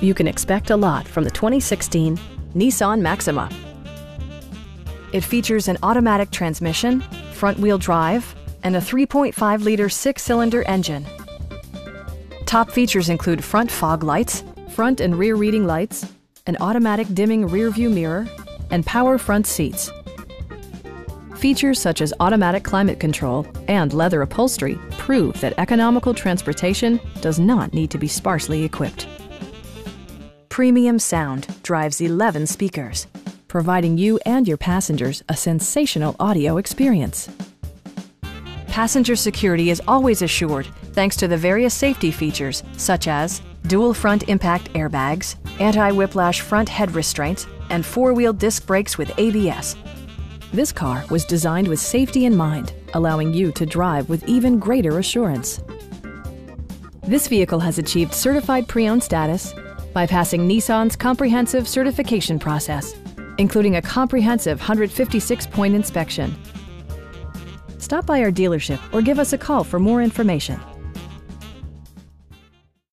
You can expect a lot from the 2016 Nissan Maxima. It features an automatic transmission, front-wheel drive, and a 3.5-liter six-cylinder engine. Top features include front fog lights, front and rear reading lights, an automatic dimming rearview mirror, and power front seats. Features such as automatic climate control and leather upholstery prove that economical transportation does not need to be sparsely equipped. Premium sound drives 11 speakers, providing you and your passengers a sensational audio experience. Passenger security is always assured thanks to the various safety features such as dual front impact airbags, anti-whiplash front head restraints, and four-wheel disc brakes with ABS. This car was designed with safety in mind, allowing you to drive with even greater assurance. This vehicle has achieved certified pre-owned status by passing Nissan's comprehensive certification process, including a comprehensive 156-point inspection. Stop by our dealership or give us a call for more information.